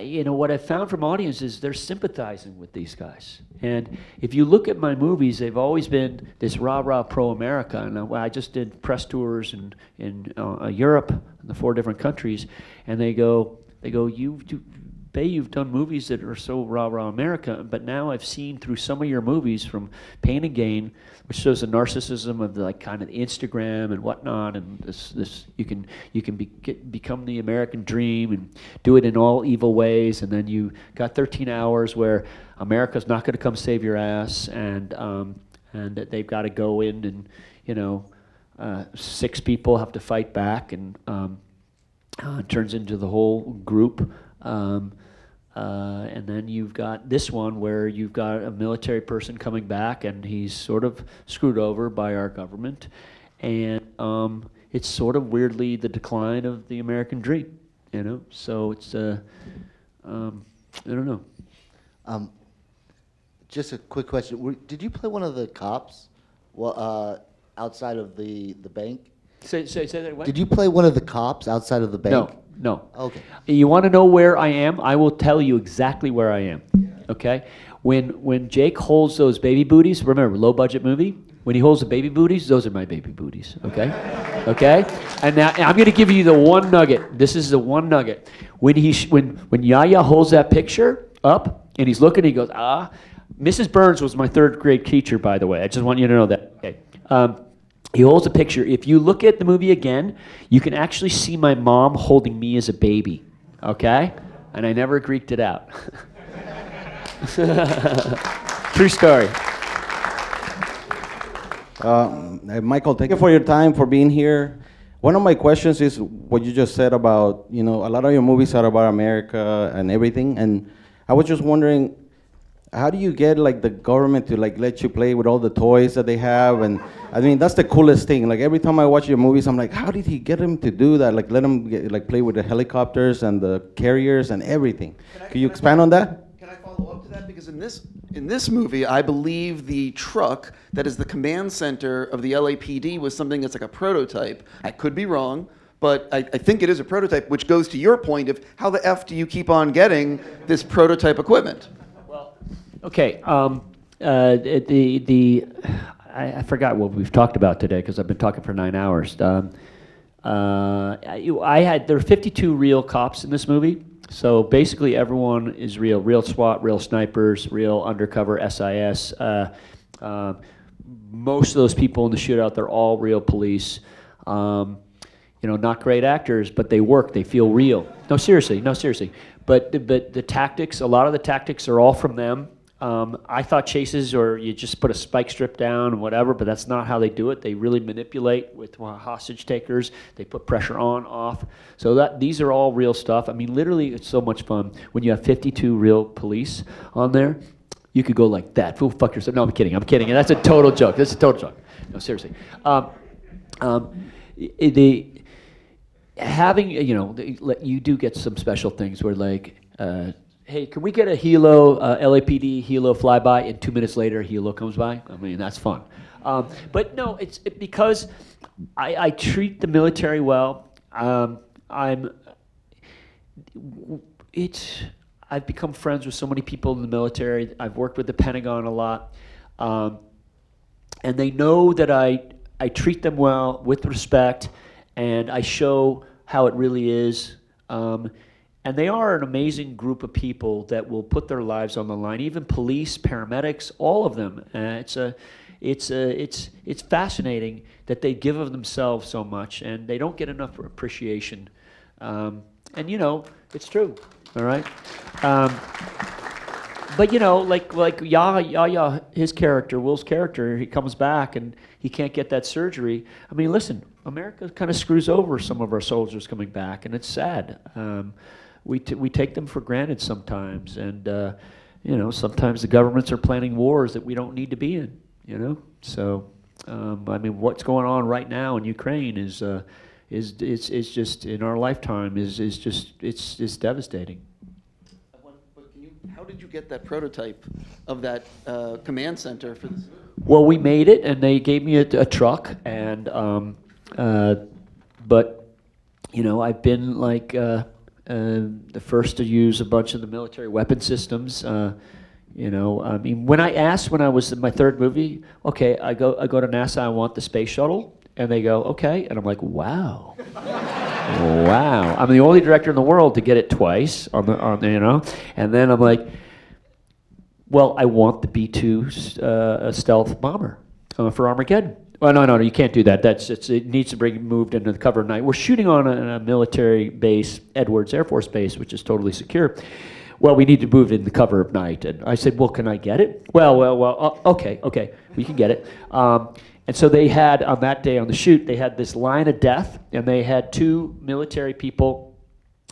you know, what I've found from audiences is they're sympathizing with these guys. And if you look at my movies, they've always been this rah-rah pro-America. And I just did press tours in Europe, in the 4 different countries, and they go, Bay, you've done movies that are so rah-rah America, but now I've seen through some of your movies, from Pain and Gain, which shows the narcissism of the, like, kind of Instagram and whatnot, and this you can become the American dream and do it in all evil ways, and then you got 13 Hours where America's not going to come save your ass, and they've got to go in, and you know, 6 people have to fight back, and it turns into the whole group. And then you've got this one where you've got a military person coming back, and he's sort of screwed over by our government, and it's sort of weirdly the decline of the American dream, you know. So it's I don't know. Just a quick question: did you play one of the cops? Well, outside of the bank. Say that again. Did you play one of the cops outside of the bank? No. No. Okay. You want to know where I am? I will tell you exactly where I am. Yeah. Okay? When Jake holds those baby booties, remember, low budget movie? When he holds the baby booties, those are my baby booties. Okay? Okay? And now I'm going to give you the one nugget. This is the one nugget. When Yahya holds that picture up and he's looking, he goes, ah. Mrs. Burns was my 3rd grade teacher, by the way. I just want you to know that. Okay. He holds a picture. If you look at the movie again, you can actually see my mom holding me as a baby, okay? and I never Greeked it out. True story. Michael, thank you for your time, for being here. One of my questions is what you just said about, you know, a lot of your movies are about America and everything, and I was just wondering, how do you get like the government to like let you play with all the toys that they have? And I mean, that's the coolest thing. Like every time I watch your movies, I'm like, how did he get him to do that? Like let him get, like play with the helicopters and the carriers and everything. Can you expand on that? Can I follow up to that? Because in this movie, I believe the truck that is the command center of the LAPD was something that's like a prototype. I could be wrong. But I think it is a prototype, which goes to your point of how the F do you keep on getting this prototype equipment? Well, okay. I forgot what we've talked about today because I've been talking for 9 hours. There are 52 real cops in this movie. So basically everyone is real. Real SWAT, real snipers, real undercover SIS. Most of those people in the shootout, they're all real police. You know, not great actors, but they work, they feel real. No, seriously, no, seriously. But the tactics, a lot of the tactics are all from them. I thought chases, or you just put a spike strip down, whatever, but that's not how they do it. They really manipulate with hostage takers. They put pressure on, off. So that these are all real stuff. I mean, literally, it's so much fun. When you have 52 real police on there, you could go like that. Fool, fuck yourself. No, I'm kidding, I'm kidding. And that's a total joke, that's a total joke. No, seriously. Having, you know, you do get some special things where like, hey, can we get a Hilo, LAPD Hilo flyby, and 2 minutes later Hilo comes by? I mean, that's fun. But no, it's because I treat the military well. I've become friends with so many people in the military. I've worked with the Pentagon a lot. And they know that I treat them well with respect, and I show how it really is. And they are an amazing group of people that will put their lives on the line, even police, paramedics, all of them. It's fascinating that they give of themselves so much, and they don't get enough appreciation. And you know, it's true, all right? But you know, like Yahya, his character, Will's character, he comes back and he can't get that surgery. I mean, listen, America kind of screws over some of our soldiers coming back, and it's sad. We take them for granted sometimes, and you know, sometimes the governments are planning wars that we don't need to be in. You know, so I mean, what's going on right now in Ukraine is just in our lifetime is devastating. How did you get that prototype of that command center for this? Well, we made it, and they gave me a truck, and but you know, I've been like the first to use a bunch of the military weapon systems. You know, I mean, when I asked when I was in my third movie, okay, I go to NASA, I want the space shuttle, and they go, okay, and I'm like, wow. Wow, I'm the only director in the world to get it twice on the, you know, and then I'm like, well, I want the B-2 stealth bomber for Armageddon. Well, no, no, no, you can't do that. It needs to be moved into the cover of night. We're shooting on a military base, Edwards Air Force Base, which is totally secure. Well, we need to move it in the cover of night, and I said, well, can I get it? Well, okay, okay, we can get it. And so they had, on that day on the shoot, they had this line of death, and they had two military people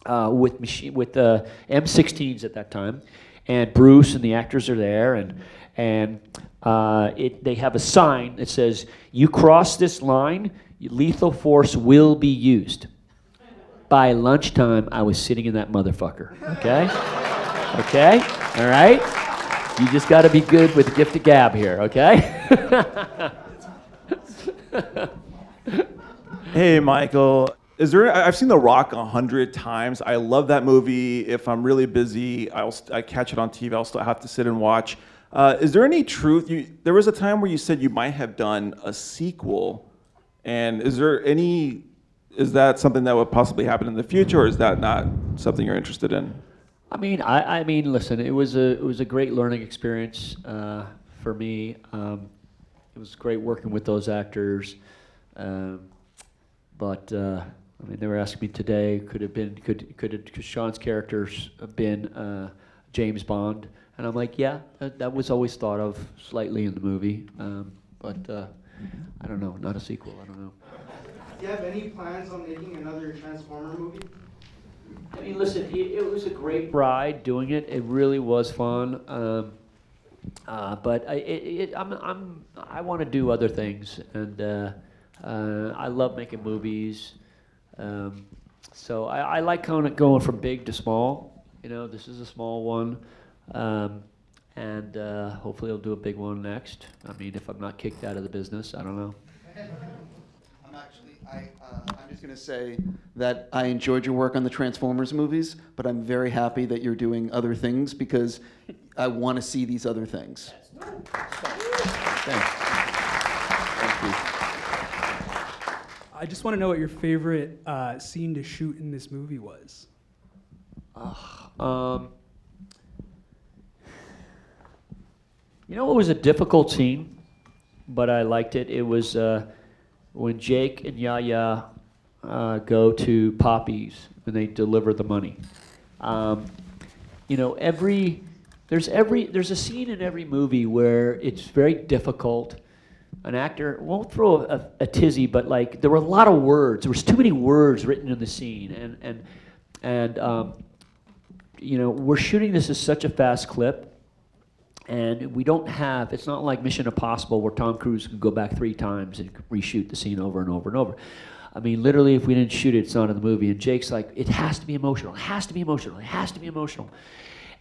with M16s at that time, and Bruce and the actors are there, and they have a sign that says, you cross this line, lethal force will be used. By lunchtime, I was sitting in that motherfucker, okay? Okay, all right? You just gotta be good with the gift of gab here, okay? Hey, Michael. I've seen The Rock 100 times. I love that movie. If I'm really busy, I catch it on TV. I'll still have to sit and watch. Is there any truth? There was a time where you said you might have done a sequel, and is that something that would possibly happen in the future, or is that not something you're interested in? I mean, I mean, listen, it was a great learning experience for me. It was great working with those actors, but I mean, they were asking me today, could Sean's characters have been James Bond? And I'm like, yeah, that was always thought of slightly in the movie, but I don't know, not a sequel, I don't know. Do you have any plans on making another Transformer movie? I mean, listen, it was a great ride doing it. It really was fun, but I want to do other things, and I love making movies. So I like kind of going from big to small. You know, this is a small one. And hopefully I'll do a big one next. I mean, if I'm not kicked out of the business, I don't know. I'm just going to say that I enjoyed your work on the Transformers movies, but I'm very happy that you're doing other things because I want to see these other things. Thanks. Thank you. I just want to know what your favorite scene to shoot in this movie was. You know, it was a difficult scene, but I liked it. It was when Jake and Yahya go to Poppy's and they deliver the money. You know, there's a scene in every movie where it's very difficult. An actor won't throw a tizzy, but like there were a lot of words. There was too many words written in the scene, and you know, we're shooting this as such a fast clip, and we don't have. It's not like Mission Impossible where Tom Cruise could go back 3 times and reshoot the scene over and over and over. I mean, literally, if we didn't shoot it, it's not in the movie. And Jake's like, it has to be emotional. It has to be emotional. It has to be emotional.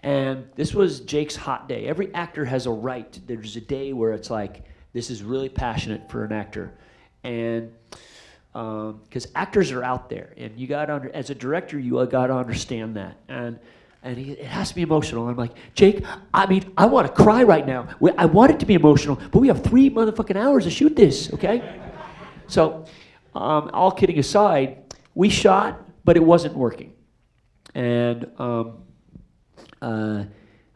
And this was Jake's hot day. Every actor has a right. There's a day where it's like, this is really passionate for an actor, and because actors are out there, and you got to, as a director, you got to understand that, and it has to be emotional. And I'm like, Jake, I mean, I want to cry right now. I want it to be emotional, but we have 3 motherfucking hours to shoot this, okay? So, all kidding aside, we shot, but it wasn't working, and.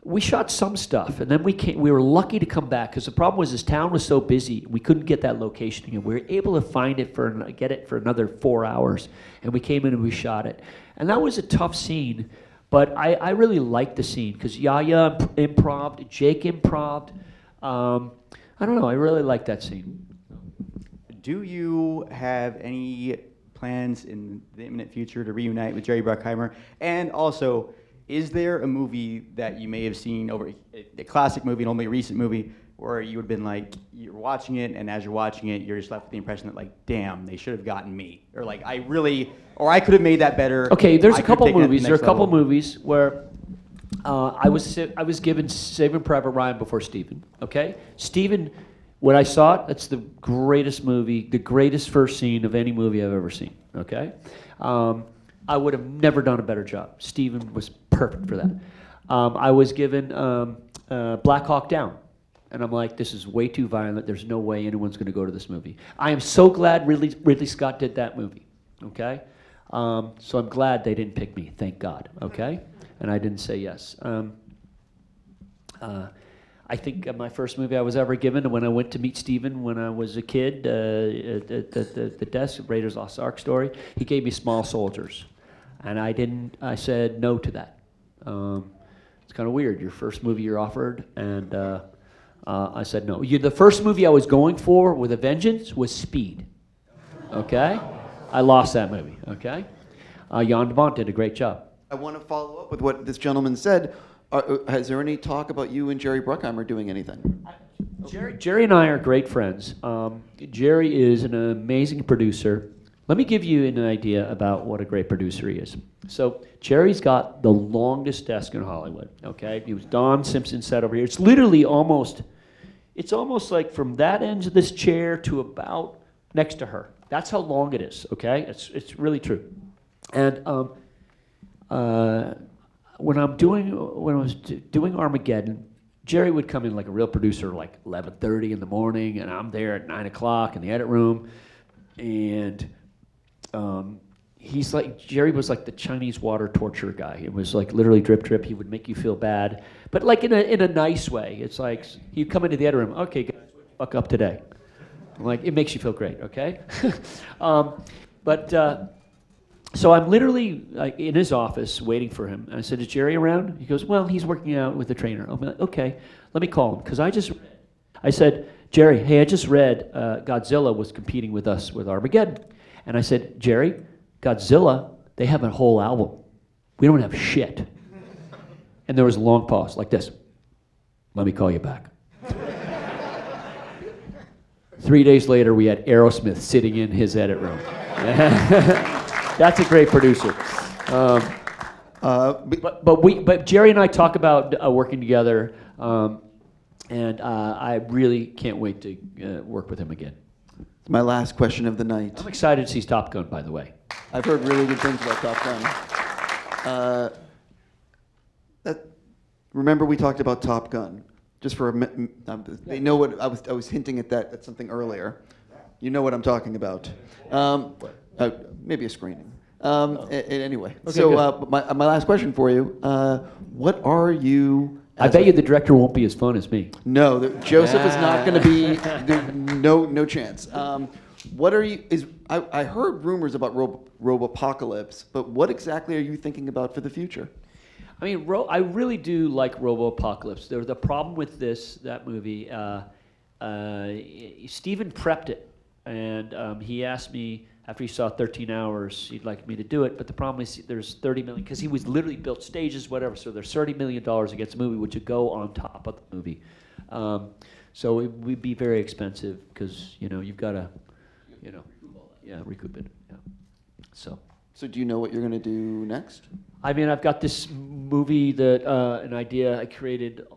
We shot some stuff, and then we were lucky to come back because the problem was this town was so busy we couldn't get that location again. We were able to find it get it for another 4 hours, and we came in and we shot it, and that was a tough scene, but I really liked the scene because Yahya improv'd, Jake improv'd. I don't know, I really liked that scene. Do you have any plans in the imminent future to reunite with Jerry Bruckheimer, and also? Is there a movie that you may have seen, over a classic movie, an only recent movie, where you would have been like, you're watching it, and as you're watching it, you're just left with the impression that like, damn, they should have gotten me, or like, I really, or I could have made that better. Okay, there's a couple movies. There are a couple movies where I was given Saving Private Ryan before Steven. Okay, Steven, when I saw it, that's the greatest movie, the greatest first scene of any movie I've ever seen. Okay. I would have never done a better job. Steven was perfect for that. I was given Black Hawk Down, and I'm like, this is way too violent. There's no way anyone's going to go to this movie. I am so glad Ridley Scott did that movie, okay? So I'm glad they didn't pick me, thank God, okay? And I didn't say yes. I think my first movie I was ever given, when I went to meet Steven when I was a kid, at the desk, Raiders Lost Ark story, he gave me Small Soldiers. And I said no to that. It's kind of weird, your first movie you're offered, and I said no. The first movie I was going for with a vengeance was Speed, okay? I lost that movie, okay? Jan de Bont did a great job. I want to follow up with what this gentleman said. Is there any talk about you and Jerry Bruckheimer doing anything? Jerry and I are great friends. Jerry is an amazing producer. Let me give you an idea about what a great producer he is. So Jerry's got the longest desk in Hollywood, okay? He was Don Simpson's set over here. It's literally almost like from that end of this chair to about next to her. That's how long it is, okay? It's really true. And when I was doing Armageddon, Jerry would come in like a real producer like 11:30 in the morning, and I'm there at 9 o'clock in the edit room, and he's like, Jerry was like the Chinese water torture guy. It was like literally drip drip. He would make you feel bad, but like in a nice way. It's like he'd come into the edit room. Okay, guys, what the fuck up today? I'm like, it makes you feel great, okay? But So I'm literally like in his office waiting for him. And I said, "Is Jerry around?" He goes, "Well, he's working out with the trainer." I'm like, "Okay, let me call him." Because I said, "Jerry, hey, I just read Godzilla was competing with us with Armageddon." And I said, "Jerry, Godzilla, they have a whole album. We don't have shit." And there was a long pause like this. "Let me call you back." 3 days later, we had Aerosmith sitting in his edit room. That's a great producer. But Jerry and I talk about working together, and I really can't wait to work with him again. It's my last question of the night. I'm excited to see Top Gun, by the way. I've heard really good things about Top Gun. Remember we talked about Top Gun. Just for a minute, they know what I was hinting at that at something earlier. You know what I'm talking about. Maybe a screening. Anyway, okay, so my last question for you: what are you? I bet you the director won't be as fun as me. No, Joseph is not going to be. No chance. What are you? I heard rumors about Robopocalypse, but what exactly are you thinking about for the future? I mean, I really do like Robopocalypse. There was a problem with that movie. Steven prepped it, and he asked me after he saw 13 Hours, he'd like me to do it. But the problem is there's $30 million because he was literally built stages, whatever. So there's $30 million against the movie, which would go on top of the movie. So it would be very expensive because you've got to, recoup it. Yeah. So do you know what you're going to do next? I mean, I've got this movie that an idea I created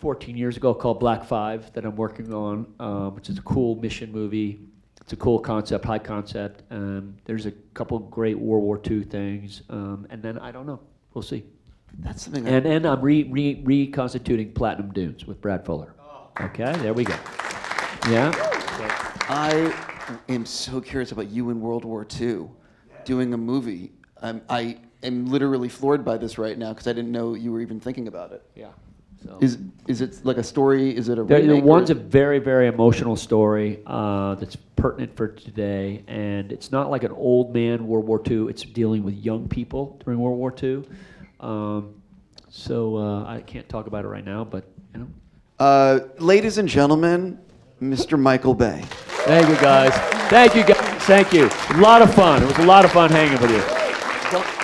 14 years ago called Black Five that I'm working on, which is a cool mission movie. It's a cool concept, high concept. There's a couple great World War II things, and then I don't know. We'll see. That's something. And I'm reconstituting Platinum Dunes with Brad Fuller. Oh. Okay, there we go. Yeah. I am so curious about you in World War II. Doing a movie. I am literally floored by this right now because I didn't know you were even thinking about it. Yeah. So. Is it like a story? Is it a remake? One's a very, very emotional story that's pertinent for today, and it's not like an old man World War II. It's dealing with young people during World War II. So I can't talk about it right now, but ladies and gentlemen, Mr. Michael Bay. Thank you, guys. Thank you, guys. Thank you. A lot of fun. It was a lot of fun hanging with you.